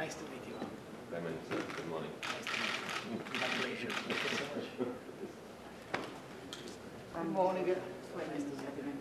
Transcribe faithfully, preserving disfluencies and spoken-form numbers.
Nice to meet you. Raymond, good morning. Nice to meet you. Congratulations. Thank you so much. Good morning. It's very nice to see you.